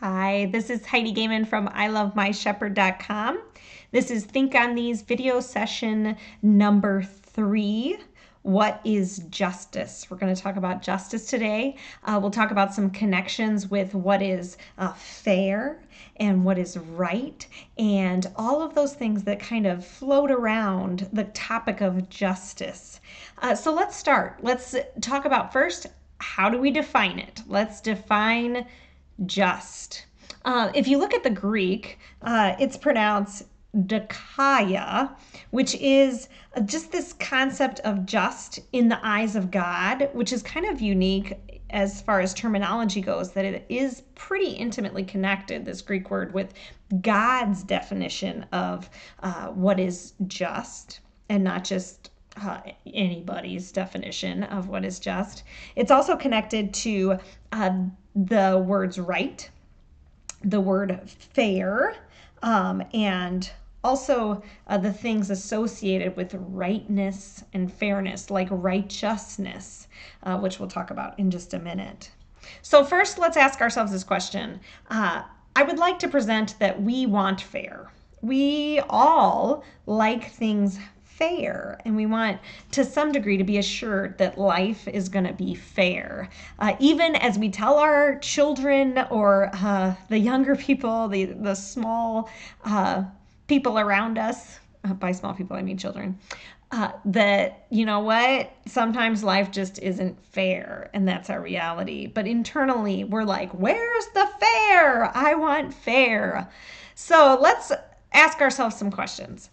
Hi, this is Heidi Gaiman from ILoveMyShepherd.com. This is Think On These video session number 3. What is justice? We're going to talk about justice today. We'll talk about some connections with what is fair and what is right and all of those things that kind of float around the topic of justice. So let's start. Let's talk about first, how do we define it? Let's define just. If you look at the Greek, it's pronounced dikaia, which is just this concept of just in the eyes of God, which is kind of unique as far as terminology goes, that it is pretty intimately connected, this Greek word, with God's definition of what is just, and not just anybody's definition of what is just. It's also connected to the words right, the word fair, and also the things associated with rightness and fairness, like righteousness, which we'll talk about in just a minute. So first, let's ask ourselves this question. I would like to present that we want fair. We all like things fair, and we want to some degree to be assured that life is going to be fair. Even as we tell our children or the younger people, the small people around us, by small people I mean children, that, you know what, sometimes life just isn't fair, and that's our reality. But internally, we're like, where's the fair? I want fair. So let's ask ourselves some questions.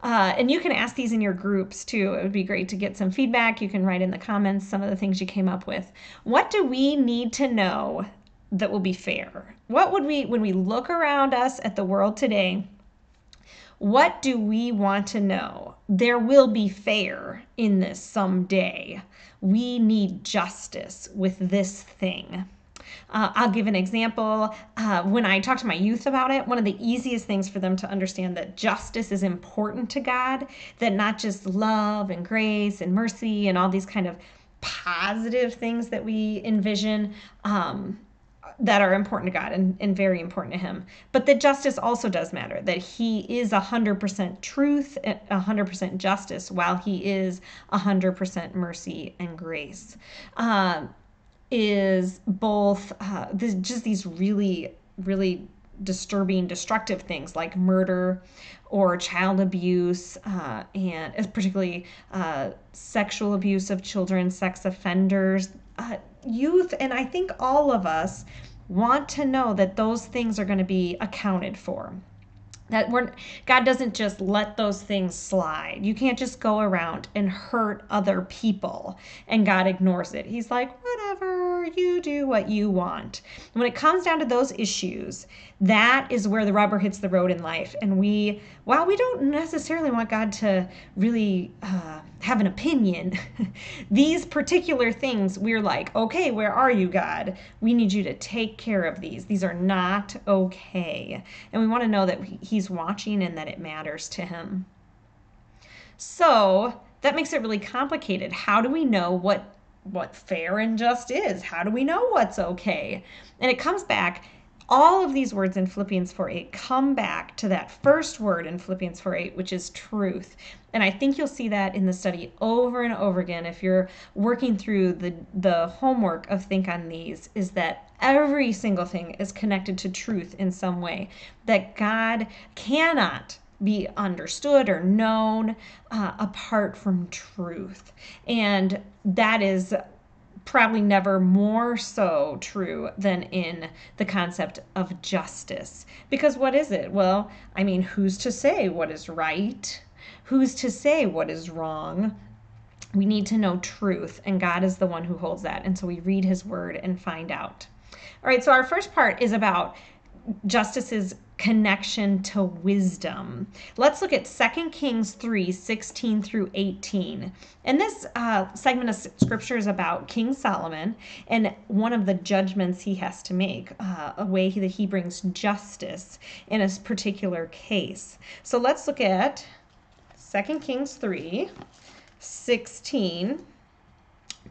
And you can ask these in your groups too. It would be great to get some feedback. You can write in the comments some of the things you came up with. What do we need to know that will be fair? What would we, when we look around us at the world today, what do we want to know? There will be fair in this someday. We need justice with this thing. I'll give an example. When I talk to my youth about it, one of the easiest things for them to understand that justice is important to God, that not just love and grace and mercy and all these kind of positive things that we envision that are important to God and very important to Him, but that justice also does matter, that He is 100% truth, 100% justice, while He is 100% mercy and grace. Is both just these really, really disturbing, destructive things like murder or child abuse, and particularly sexual abuse of children, sex offenders, youth, and I think all of us want to know that those things are going to be accounted for. That God doesn't just let those things slide. You can't just go around and hurt other people and God ignores it. He's like, whatever, you do what you want. And when it comes down to those issues, that is where the rubber hits the road in life. And while we don't necessarily want God to really have an opinion, these particular things, we're like, okay, where are you, God? We need you to take care of these. These are not okay. And we want to know that He's watching and that it matters to Him. So that makes it really complicated. How do we know what fair and just is? How do we know what's okay? And it comes back, all of these words in Philippians 4:8 come back to that first word in Philippians 4:8, which is truth. And I think you'll see that in the study over and over again if you're working through the homework of Think On These, is that every single thing is connected to truth in some way, that God cannot be understood or known apart from truth. And that is probably never more so true than in the concept of justice. Because what is it? Well, I mean, who's to say what is right? Who's to say what is wrong? We need to know truth, and God is the one who holds that. And so we read His word and find out. All right, so our first part is about justice's connection to wisdom. Let's look at 2 Kings 3:16 through 18. And this segment of scripture is about King Solomon and one of the judgments he has to make, a way that he brings justice in a particular case. So let's look at 2 Kings 3:16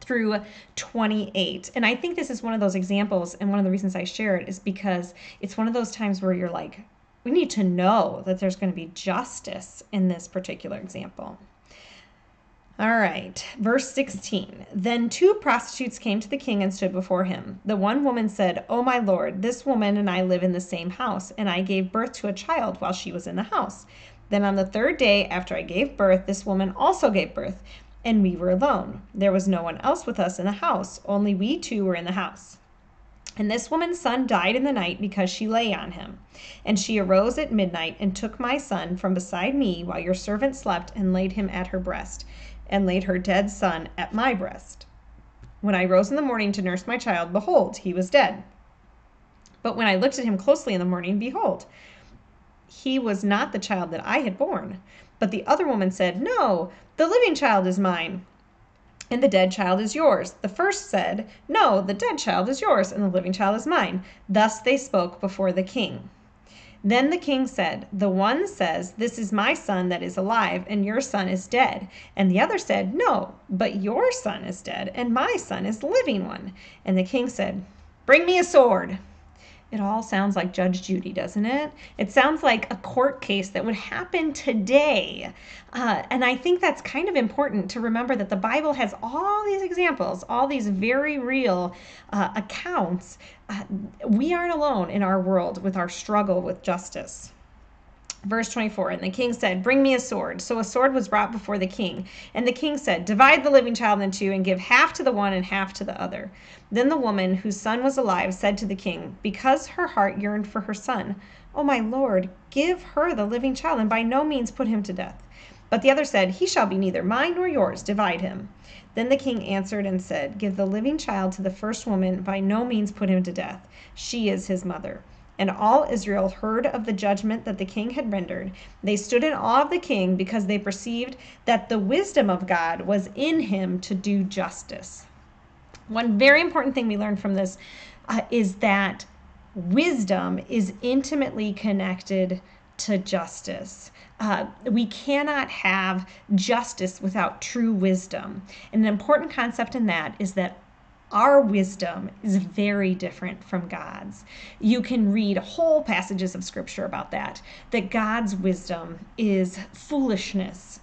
through 28. And I think this is one of those examples, and one of the reasons I share it is because it's one of those times where you're like, we need to know that there's going to be justice in this particular example. All right, verse 16. Then two prostitutes came to the king and stood before him. The one woman said, "Oh, my lord, this woman and I live in the same house, and I gave birth to a child while she was in the house. Then on the third day after I gave birth, this woman also gave birth, and we were alone. There was no one else with us in the house, only we two were in the house. And this woman's son died in the night because she lay on him. And she arose at midnight and took my son from beside me while your servant slept and laid him at her breast, and laid her dead son at my breast. When I rose in the morning to nurse my child, behold, he was dead. But when I looked at him closely in the morning, behold, he was not the child that I had born." But the other woman said, "No, the living child is mine, and the dead child is yours." The first said, "No, the dead child is yours, and the living child is mine." Thus they spoke before the king. Then the king said, "The one says, 'This is my son that is alive, and your son is dead.' And the other said, 'No, but your son is dead, and my son is the living one.'" And the king said, "Bring me a sword." It all sounds like Judge Judy, doesn't it? It sounds like a court case that would happen today. And I think that's kind of important to remember, that the Bible has all these examples, all these very real accounts. We aren't alone in our world with our struggle with justice. Verse 24, and the king said, "Bring me a sword." So a sword was brought before the king. And the king said, "Divide the living child into two and give half to the one and half to the other." Then the woman whose son was alive said to the king, because her heart yearned for her son, "Oh, my lord, give her the living child and by no means put him to death." But the other said, "He shall be neither mine nor yours. Divide him." Then the king answered and said, "Give the living child to the first woman. By no means put him to death. She is his mother." And all Israel heard of the judgment that the king had rendered. They stood in awe of the king because they perceived that the wisdom of God was in him to do justice. One very important thing we learned from this is that wisdom is intimately connected to justice. We cannot have justice without true wisdom. And an important concept in that is that our wisdom is very different from God's. You can read whole passages of scripture about that God's wisdom is foolishness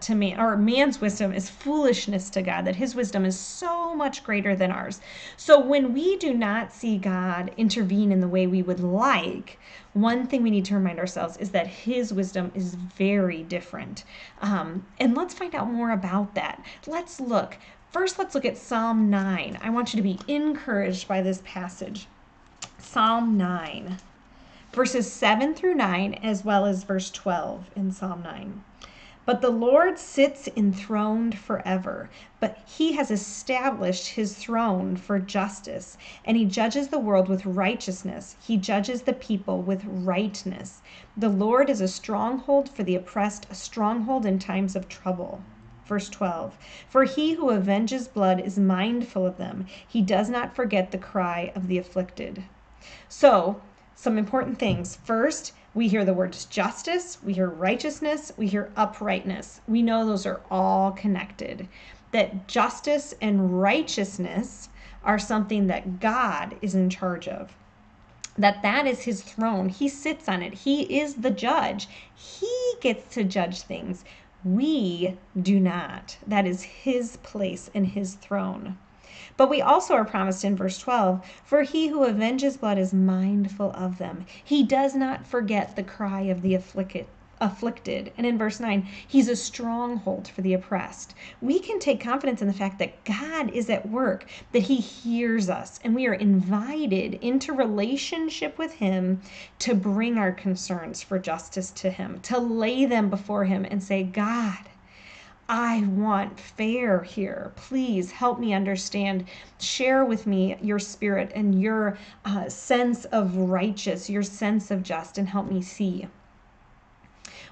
to man, or man's wisdom is foolishness to God, that his wisdom is so much greater than ours. So when we do not see God intervene in the way we would like, one thing we need to remind ourselves is that his wisdom is very different. And let's find out more about that. Let's look. First, let's look at Psalm 9. I want you to be encouraged by this passage. Psalm 9, verses 7 through 9, as well as verse 12 in Psalm 9. But the Lord sits enthroned forever, but he has established his throne for justice, and he judges the world with righteousness. He judges the people with rightness. The Lord is a stronghold for the oppressed, a stronghold in times of trouble. Verse 12, for he who avenges blood is mindful of them. He does not forget the cry of the afflicted. So, some important things. First, we hear the words justice, we hear righteousness, we hear uprightness. We know those are all connected. That justice and righteousness are something that God is in charge of. That is his throne. He sits on it. He is the judge. He gets to judge things. We do not. That is his place and his throne. But we also are promised in verse 12, for he who avenges blood is mindful of them. He does not forget the cry of the afflicted. And in verse 9, he's a stronghold for the oppressed. We can take confidence in the fact that God is at work, that he hears us, and we are invited into relationship with him to bring our concerns for justice to him, to lay them before him and say, God, I want fair here. Please help me understand. Share with me your spirit and your sense of righteous, your sense of just, and help me see.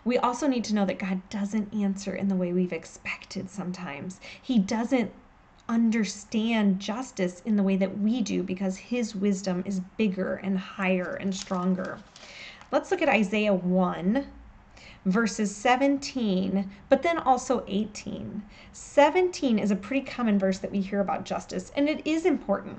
We also need to know that God doesn't answer in the way we've expected sometimes. He doesn't understand justice in the way that we do because his wisdom is bigger and higher and stronger. Let's look at Isaiah 1, verses 17, but then also 18. 17 is a pretty common verse that we hear about justice, and it is important.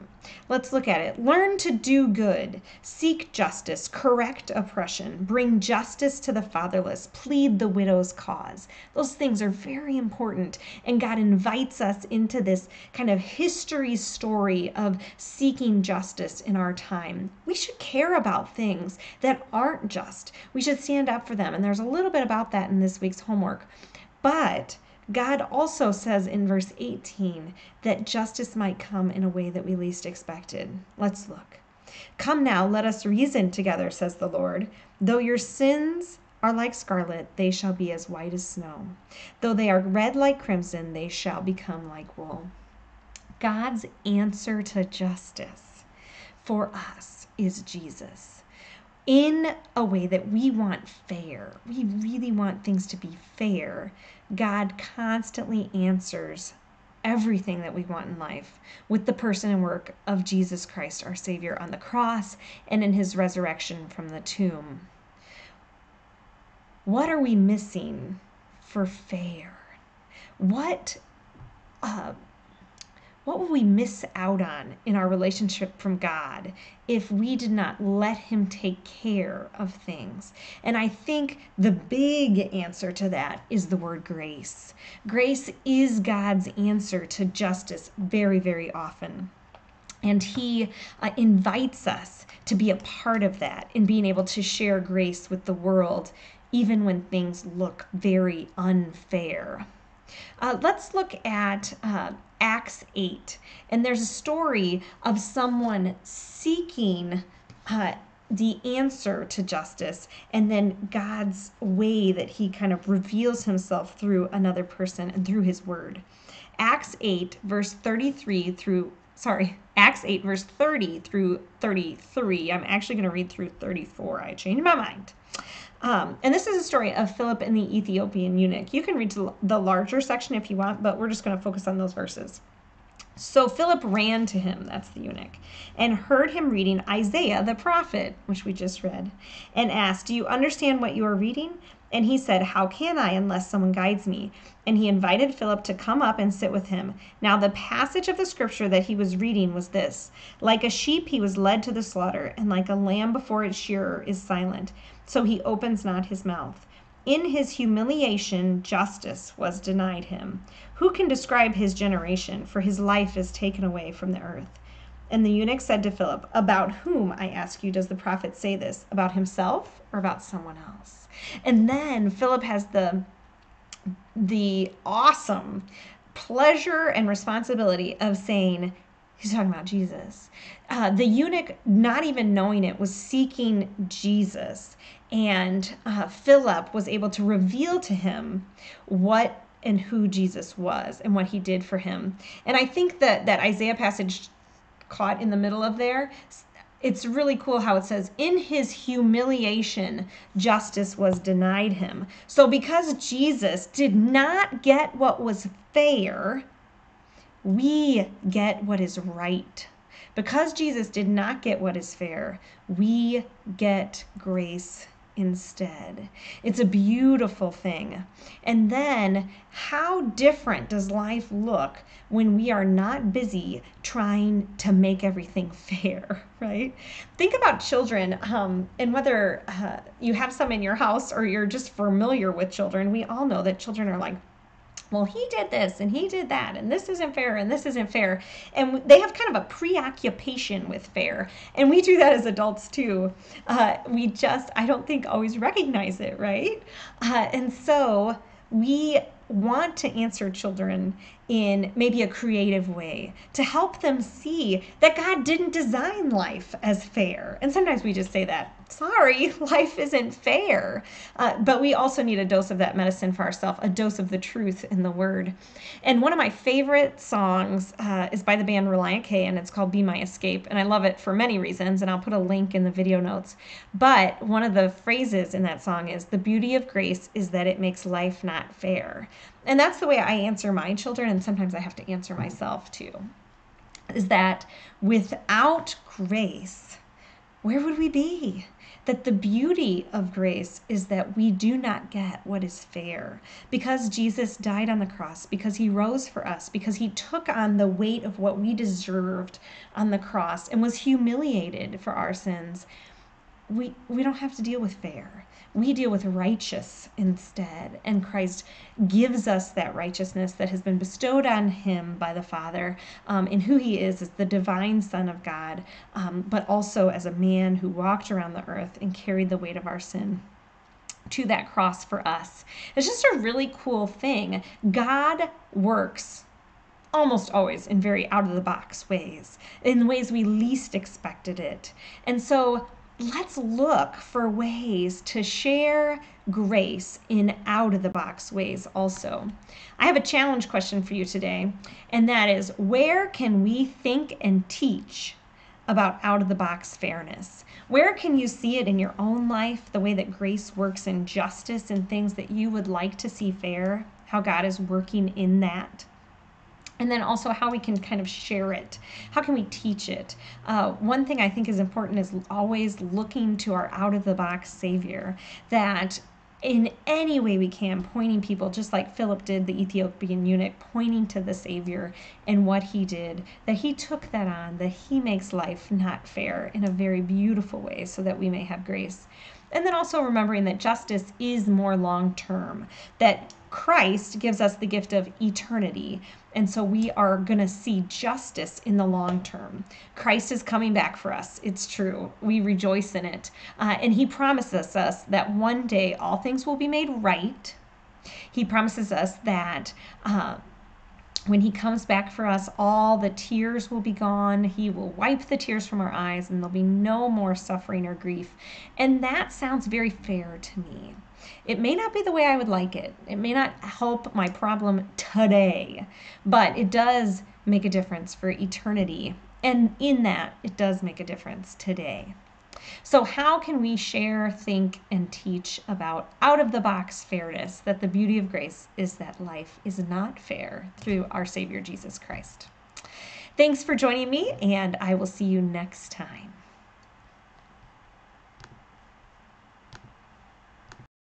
Let's look at it. Learn to do good, seek justice, correct oppression, bring justice to the fatherless, plead the widow's cause. Those things are very important, and God invites us into this kind of history story of seeking justice in our time. We should care about things that aren't just. We should stand up for them, and there's a little bit about that in this week's homework. But God also says in verse 18 that justice might come in a way that we least expected. Let's look. Come now, let us reason together, says the Lord. Though your sins are like scarlet, they shall be as white as snow. Though they are red like crimson, they shall become like wool. God's answer to justice for us is Jesus, in a way that we want fair. We really want things to be fair. God constantly answers everything that we want in life with the person and work of Jesus Christ, our Savior, on the cross and in his resurrection from the tomb. What are we missing for fair? What would we miss out on in our relationship from God if we did not let him take care of things? And I think the big answer to that is the word grace. Grace is God's answer to justice very, very often. And he invites us to be a part of that in being able to share grace with the world, even when things look very unfair. Let's look at Acts 8, and there's a story of someone seeking the answer to justice, and then God's way that he kind of reveals himself through another person and through his word. Acts 8 verse 30 through 33. I'm actually going to read through 34. I changed my mind. And this is a story of Philip and the Ethiopian eunuch. You can read the larger section if you want, but we're just going to focus on those verses. So Philip ran to him, that's the eunuch, and heard him reading Isaiah the prophet, which we just read, and asked, "Do you understand what you are reading?" And he said, "How can I unless someone guides me?" And he invited Philip to come up and sit with him. Now the passage of the scripture that he was reading was this: "Like a sheep he was led to the slaughter, and like a lamb before its shearer is silent, so he opens not his mouth. In his humiliation, justice was denied him. Who can describe his generation? For his life is taken away from the earth." And the eunuch said to Philip, "About whom, I ask you, does the prophet say this? About himself or about someone else?" And then Philip has the awesome pleasure and responsibility of saying, he's talking about Jesus. The eunuch, not even knowing it, was seeking Jesus. And Philip was able to reveal to him what and who Jesus was and what he did for him. And I think that Isaiah passage caught in the middle of there, it's really cool how it says, in his humiliation, justice was denied him. So because Jesus did not get what was fair, we get what is right. Because Jesus did not get what is fair, we get grace instead. It's a beautiful thing. And then how different does life look when we are not busy trying to make everything fair, right? Think about children and whether you have some in your house or you're just familiar with children. We all know that children are like, well, he did this and he did that, and this isn't fair and this isn't fair. And they have kind of a preoccupation with fair. And we do that as adults too. We just, I don't think, always recognize it, right? And so we want to answer children in maybe a creative way to help them see that God didn't design life as fair. And sometimes we just say that, sorry, life isn't fair. But we also need a dose of that medicine for ourselves, a dose of the truth in the word. And one of my favorite songs is by the band Relient K, and it's called Be My Escape. And I love it for many reasons, and I'll put a link in the video notes. But one of the phrases in that song is, the beauty of grace is that it makes life not fair. And that's the way I answer my children, and sometimes I have to answer myself too, is that without grace, where would we be? that the beauty of grace is that we do not get what is fair. Because Jesus died on the cross, because he rose for us, because he took on the weight of what we deserved on the cross and was humiliated for our sins, we don't have to deal with fair. We deal with righteous instead, and Christ gives us that righteousness that has been bestowed on him by the Father, in who he is as the divine Son of God, but also as a man who walked around the earth and carried the weight of our sin to that cross for us. It's just a really cool thing. God works almost always in very out-of-the-box ways, in ways we least expected it. And so let's look for ways to share grace in out-of-the-box ways also. I have a challenge question for you today, and that is, where can we think and teach about out-of-the-box fairness? Where can you see it in your own life, the way that grace works in justice and things that you would like to see fair, how God is working in that? And then also how we can kind of share it. How can we teach it? One thing I think is important is always looking to our out-of-the-box Savior, that in any way we can, pointing people, just like Philip did, the Ethiopian eunuch, pointing to the Savior and what he did, that he took that on, that he makes life not fair in a very beautiful way so that we may have grace. And then also remembering that justice is more long-term, that Christ gives us the gift of eternity, and so we are going to see justice in the long term. Christ is coming back for us. It's true. We rejoice in it. And he promises us that one day all things will be made right. He promises us that when he comes back for us, all the tears will be gone. He will wipe the tears from our eyes, and there'll be no more suffering or grief. And that sounds very fair to me. It may not be the way I would like it. It may not help my problem today, but it does make a difference for eternity. And in that, it does make a difference today. So how can we share, think, and teach about out-of-the-box fairness, that the beauty of grace is that life is not fair, through our Savior Jesus Christ? Thanks for joining me, and I will see you next time.